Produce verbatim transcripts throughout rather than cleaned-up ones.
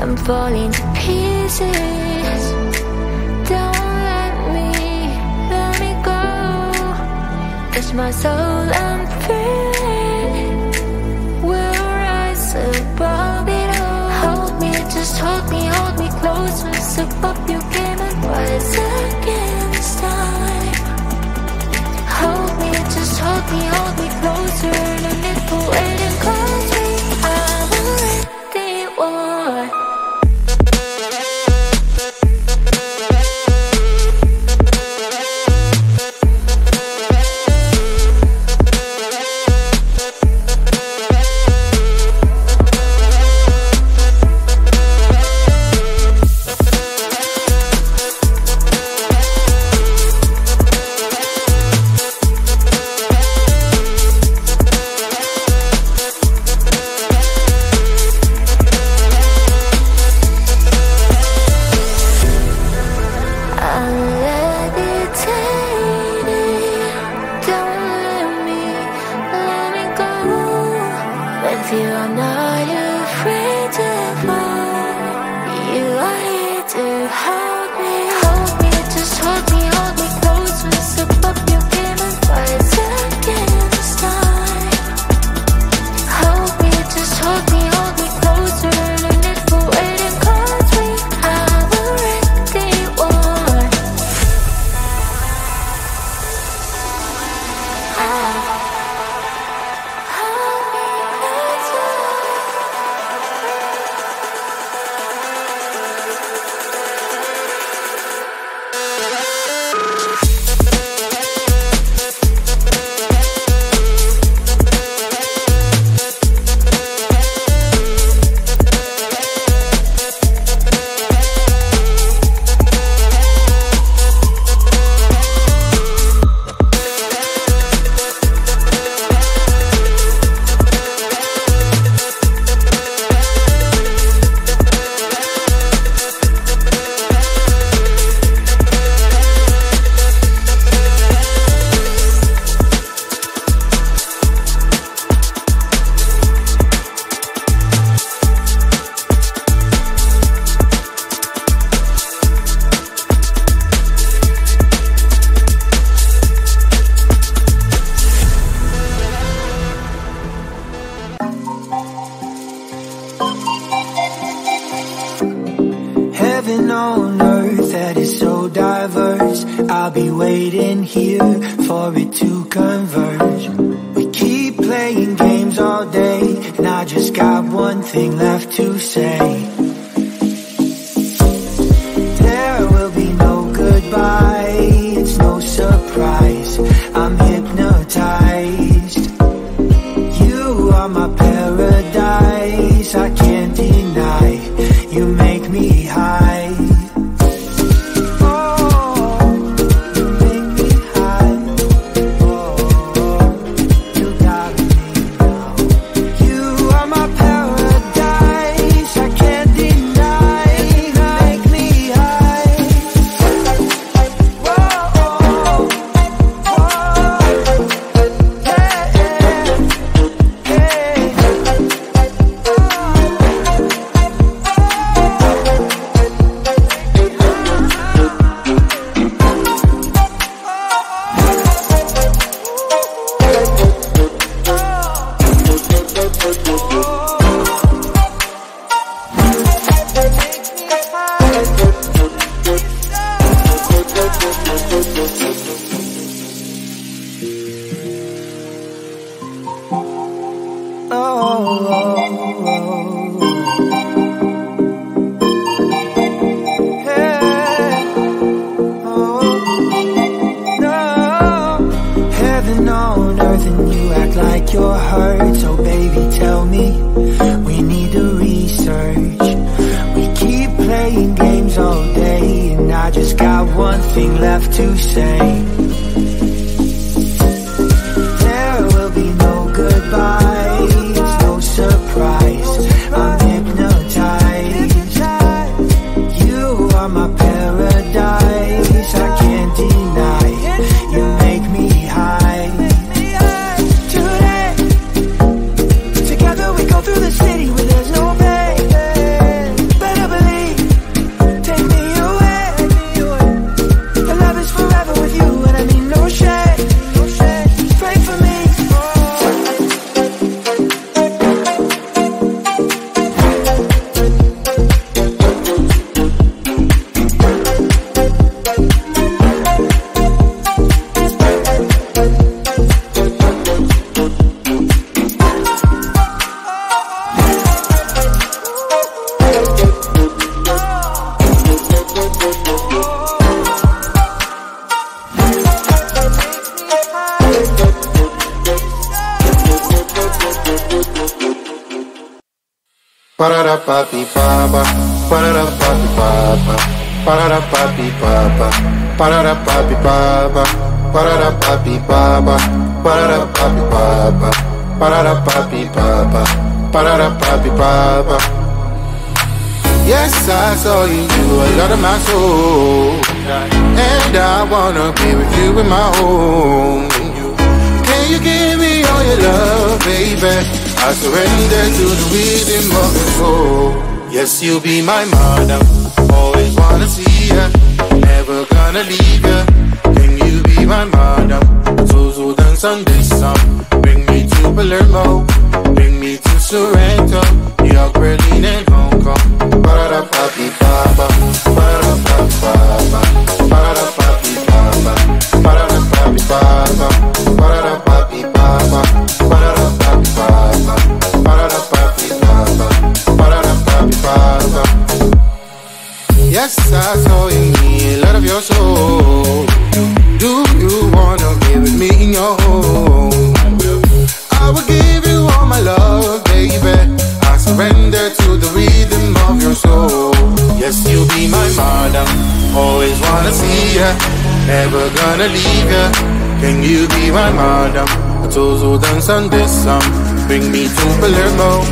I'm falling to pieces. Don't let me, let me go. It's my soul, I'm free. We'll rise above it all. Hold me, just hold me, hold me close. We'll slip up your game and rise against time. Hold me, just hold me, hold me closer. And if we're waiting, close me, I will let the war. Parara papi papa, parara papi papa, parara papi papa, parara papi papa, parara papi papa, parara papi papa, parara papi papa, parara papi papa. Yes, I saw you, you a lot of my soul, and I wanna be with you in my home. Can you give me all your love, baby? I surrender to the rhythm of your soul. Yes, you'll be my mother. Always wanna see ya. Never gonna leave ya. Can you be my mother? So, so dance on this song. Bring me to Palermo. Bring me to Sorrento, New York, Berlin, and Hong Kong. Ba-da-da, papi, papa. Ba-da-da, papi, papa. Ba-da-da, papi, papa. Ba-da-da, papi, papa. Ba-da-da, papi, papa. Ba-da-da, papi, papa. Yes, I saw you need a lot of your soul. Do you wanna be with me in your home? I will give you all my love, baby. I surrender to the rhythm of your soul. Yes, you'll be my mother. Always wanna see ya. Never gonna leave ya. Can you be my mother? A tozo dance on this song. Bring me to Palermo.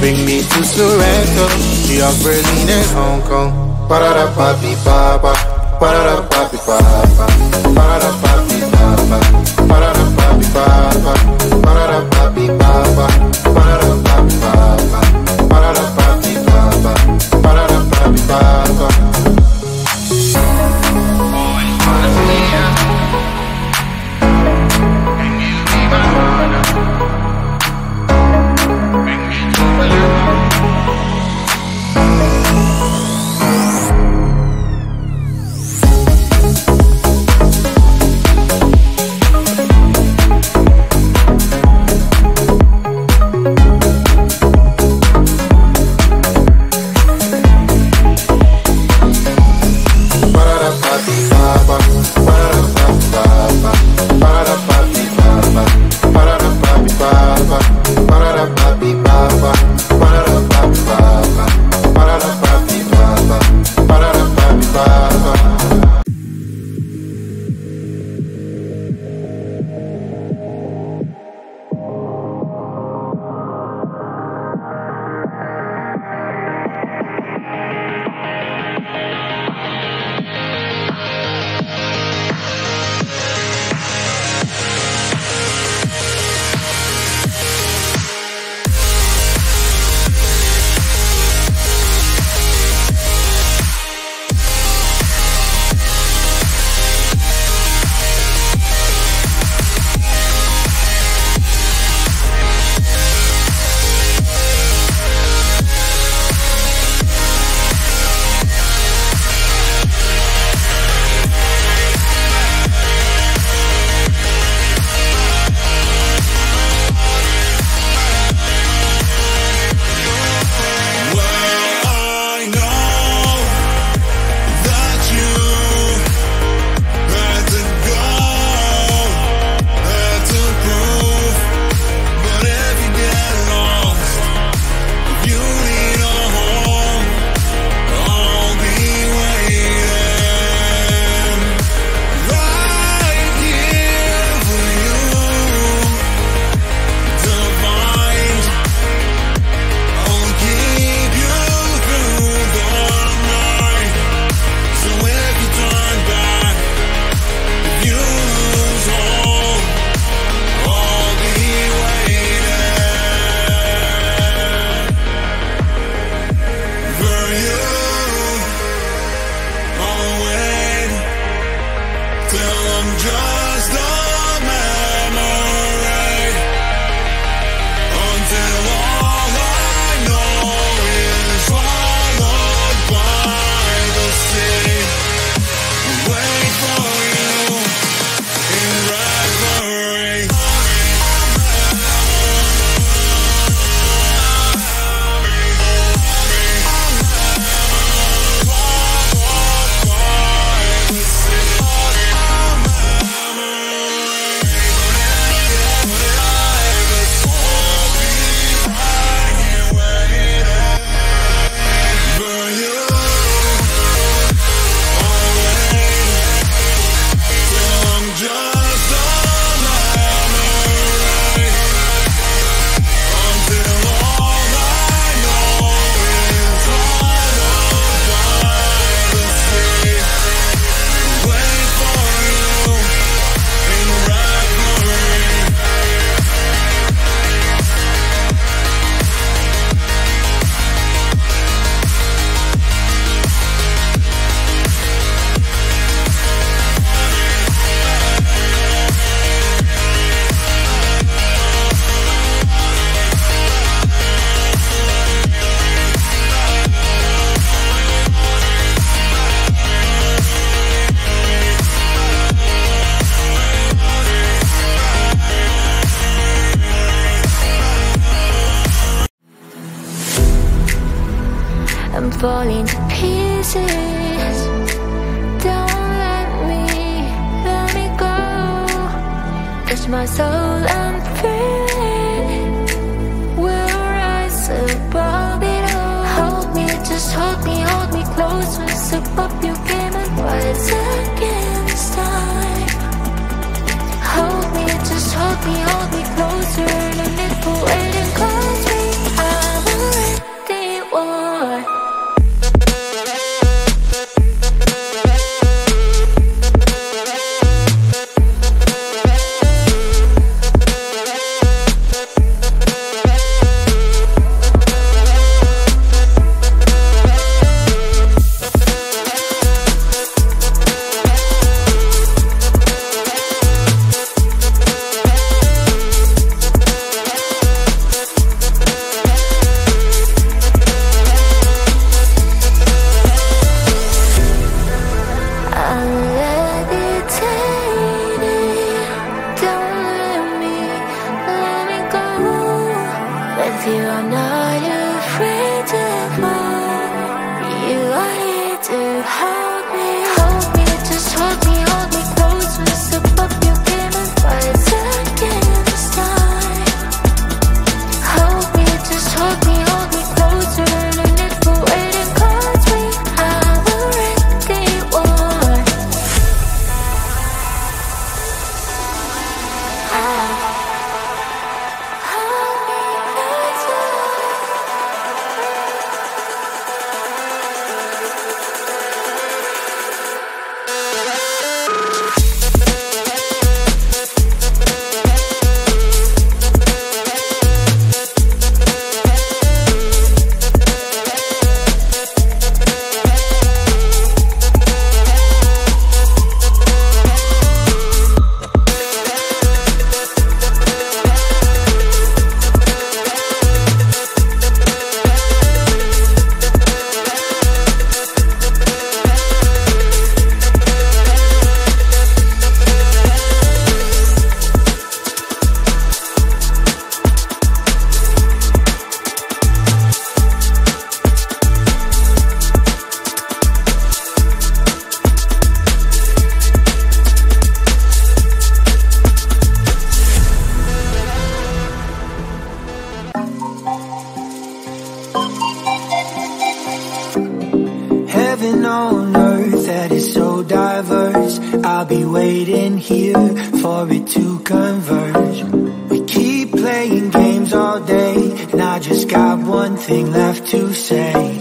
Bring me to Sorrento, New York, Berlin, and Hong Kong. Parara papi papa, parara papi papa, parara papi papa, parara papi papa, parara papi papa, parara papi papa, parara papi papa, parara papi papa. Always wanna see ya. Bring me to my mother. Bring me to my love. We'll be right back. I'm falling to pieces. Don't let me, let me go. Touch my soul, I'm free. We'll rise above it all. Hold me, just hold me, hold me close. We'll step up your game and rise again this time. Hold me, just hold me, hold me closer. And if we're waiting, close me, I'm already won. Thing left to say.